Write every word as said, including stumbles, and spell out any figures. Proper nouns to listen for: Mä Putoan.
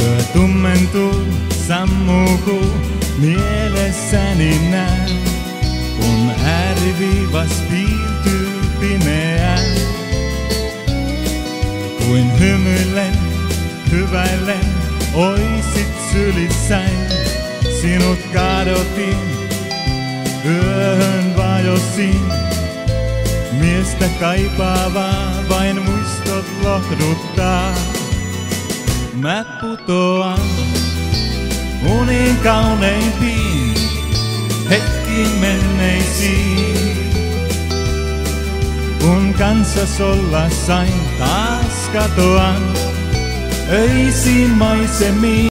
Yö tummentuu, sammuu kuu, mielessäni näen, kun ääriviivas piirtyy pimeään. Kuin hymyilen, hyväillen, oisit sylissäin, sinut kadotin, yöhön vajosin. Miestä kaipaavaa vain muistot lohduttaa. Mä putoan uniin kauneimpiin hetkiin menneisiin, kun kanssas olla sain, taas katoan öisiin maisemiin.